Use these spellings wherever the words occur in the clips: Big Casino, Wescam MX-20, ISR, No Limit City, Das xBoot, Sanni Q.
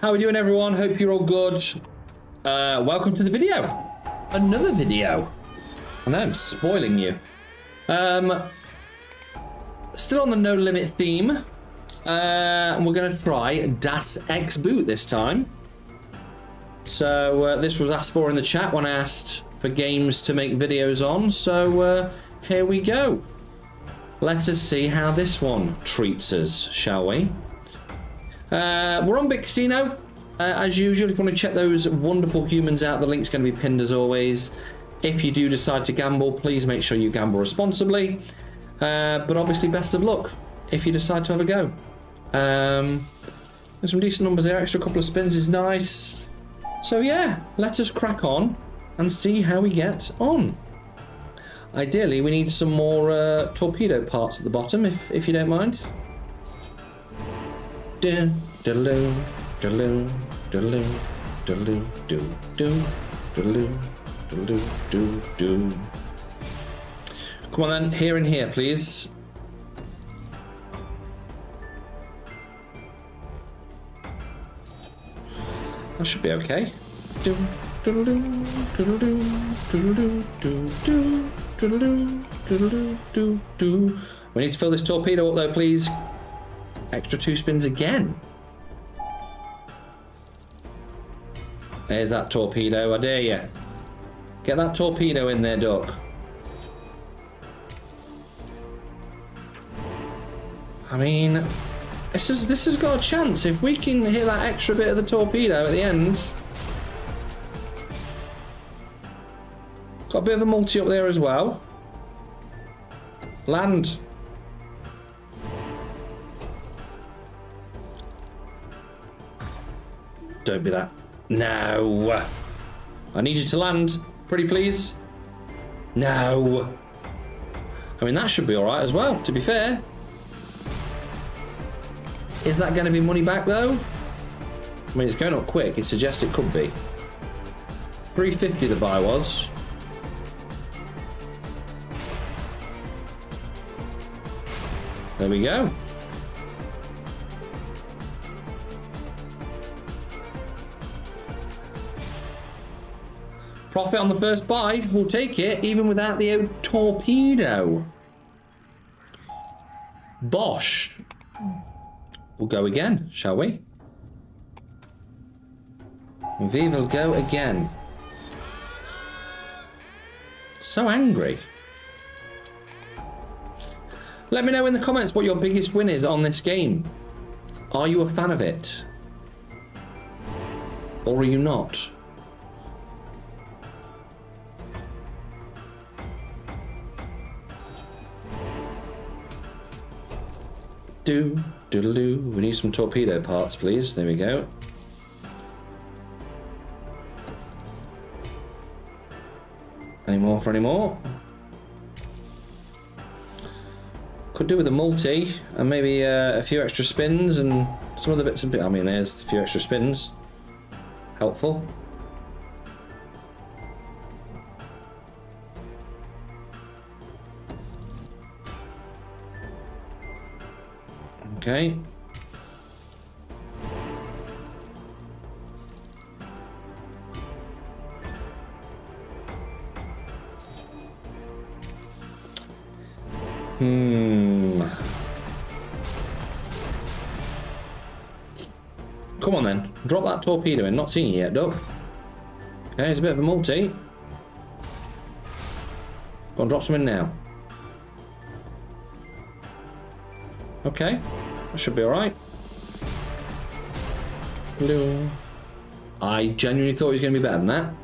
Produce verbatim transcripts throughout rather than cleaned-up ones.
How are we doing, everyone? Hope you're all good. Uh, welcome to the video. Another video. I know I'm spoiling you. Um, still on the No Limit theme. Uh, and we're going to try Das xBoot this time. So uh, this was asked for in the chat when I asked for games to make videos on. So uh, here we go. Let us see how this one treats us, shall we? Uh, we're on Big Casino, uh, as usual. If you want to check those wonderful humans out, the link's going to be pinned as always. If you do decide to gamble, please make sure you gamble responsibly. Uh, but obviously, best of luck if you decide to have a go. Um, there's some decent numbers there. Extra couple of spins is nice. So yeah, let us crack on and see how we get on. Ideally, we need some more uh, torpedo parts at the bottom, if, if you don't mind. Do do do do do do do do do do. Come on then, here and here, please. That should be okay. Do do do do do do do do do. We need to fill this torpedo up though, please. Extra two spins again. There's that torpedo, I dare you. Get that torpedo in there, duck. I mean, this is this has got a chance. If we can hit that extra bit of the torpedo at the end. Got a bit of a multi up there as well. Land. Don't be that. No. I need you to land. Pretty please. No. I mean, that should be all right as well, to be fair. Is that going to be money back, though? I mean, it's going up quick. It suggests it could be. three fifty the buy was. There we go. Profit on the first buy, we'll take it, even without the old torpedo. Bosh. We'll go again, shall we? We will go again. So angry. Let me know in the comments what your biggest win is on this game. Are you a fan of it? Or are you not? Do, doodaloo. We need some torpedo parts, please. There we go. Any more for any more? Could do with a multi and maybe uh, a few extra spins and some other bits and bits. I mean, there's a few extra spins. Helpful. Okay. Hmm. Come on then. Drop that torpedo in. Not seen it yet, duck. Okay, it's a bit of a multi. Go on, drop some in now. Okay. That should be all right. Hello. I genuinely thought he was going to be better than that.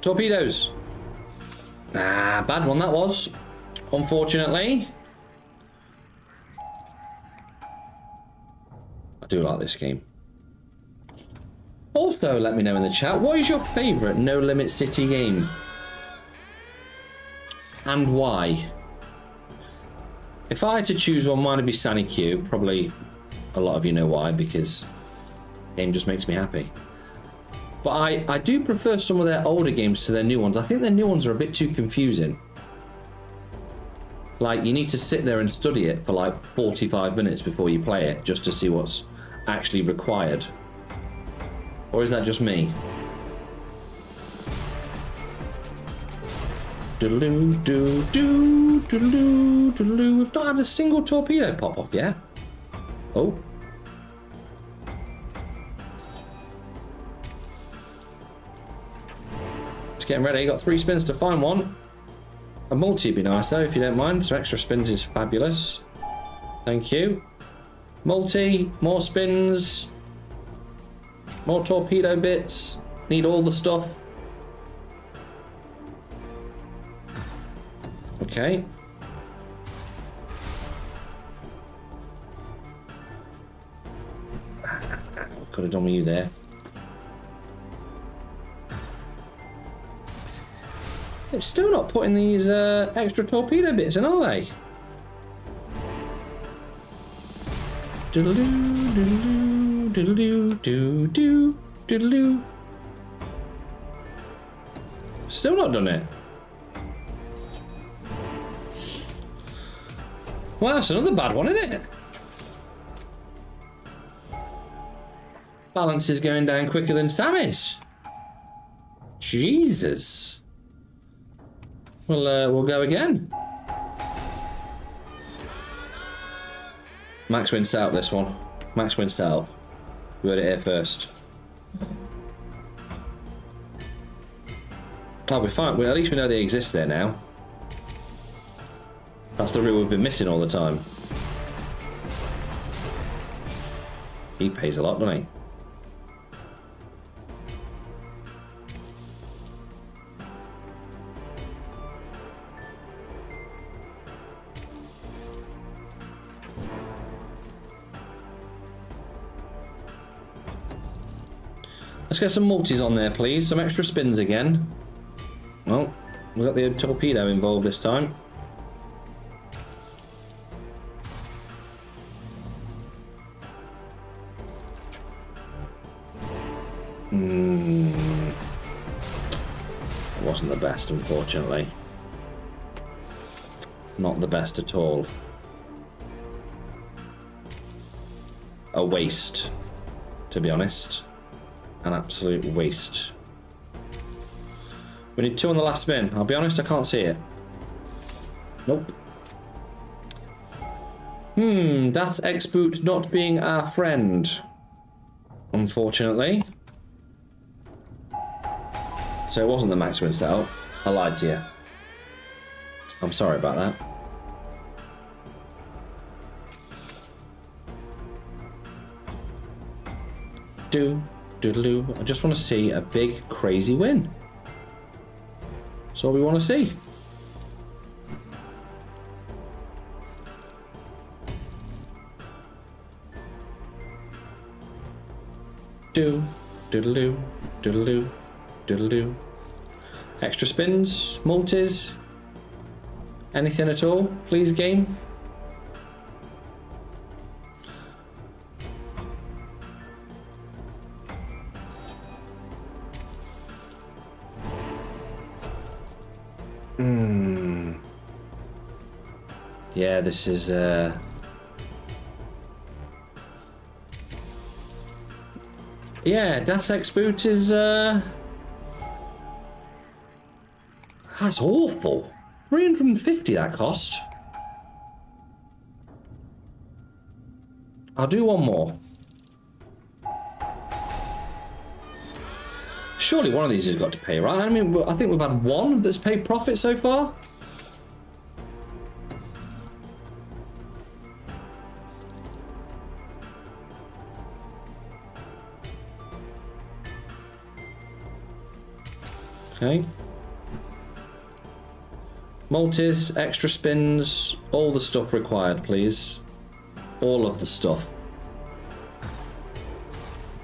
Torpedoes. Ah, bad one that was. Unfortunately. I do like this game. Also, let me know in the chat, what is your favourite No Limit City game? And why? If I had to choose one, mine would be Sanni Q. Probably a lot of you know why, because the game just makes me happy. But I, I do prefer some of their older games to their new ones. I think their new ones are a bit too confusing. like you need to sit there and study it for like forty-five minutes before you play it, just to see what's actually required. Or is that just me? Do do do do do. We've not had a single torpedo pop off, yeah? Oh. Just getting ready. Got three spins to find one. A multi would be nice though, if you don't mind. So extra spins is fabulous. Thank you. Multi, more spins, more torpedo bits. Need all the stuff. Okay. Could have done with you there. It's still not putting these uh, extra torpedo bits in, are they? Doodle-doo, doodle-doo, doodle-doo, doodle-doo. Still not done it. Well, that's another bad one, isn't it? Balance is going down quicker than Sammy's. Jesus. Well, uh, we'll go again. Max wins setup this one. Max wins setup. We heard it here first. Oh, we're fine. Well, at least we know they exist there now. That's the rule we've been missing all the time. He pays a lot, doesn't he? Let's get some multis on there, please. Some extra spins again. Well, we've got the torpedo involved this time. Mm. It wasn't the best, unfortunately. Not the best at all. A waste, to be honest. An absolute waste. We need two on the last spin. I'll be honest, I can't see it. Nope. Hmm, Das xBoot not being our friend, unfortunately. So it wasn't the max win setup. I lied to you. I'm sorry about that. Do, doodaloo. I just want to see a big, crazy win. That's all we want to see. Do, doodaloo, doodaloo. Doodle-doo. Extra spins, multis, anything at all, please, game. Hmm. Yeah, this is uh yeah, Das xBoot is uh that's awful. three hundred and fifty that cost. I'll do one more. Surely one of these has got to pay, right? I mean, I think we've had one that's paid profit so far. Okay. Multis, extra spins, all the stuff required, please. All of the stuff.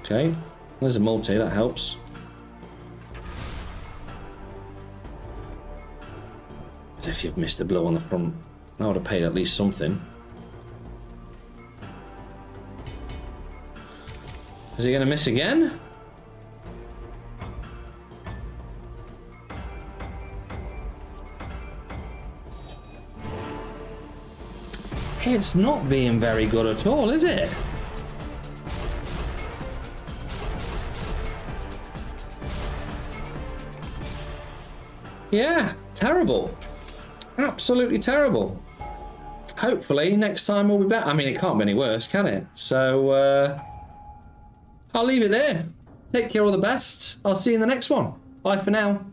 Okay, there's a multi, that helps. If you've missed the blow on the front, I would have paid at least something. Is he going to miss again? It's not being very good at all, is it? Yeah, terrible. Absolutely terrible. Hopefully next time we'll be back. I mean, it can't be any worse, can it? So uh, I'll leave it there. Take care, all the best. I'll see you in the next one. Bye for now.